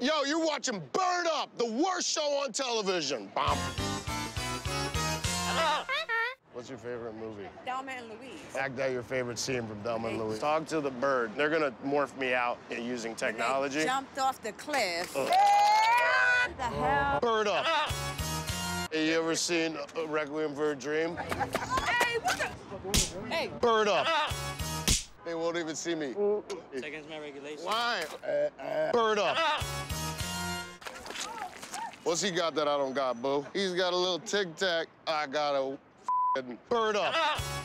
Yo, you're watching Bird Up, the worst show on television. Bomb. What's your favorite movie? Thelma and Louise. Act out your favorite scene from Thelma and Louise. Talk to the bird. They're gonna morph me out using technology. They jumped off the cliff. What the hell? Bird Up. Have you ever seen Requiem for a Dream? Hey, what the? Hey. Bird Up. They won't even see me. It's against my regulations. Why? Bird Up. What's he got that I don't got, boo? He's got a little tic-tac. I got a bird up.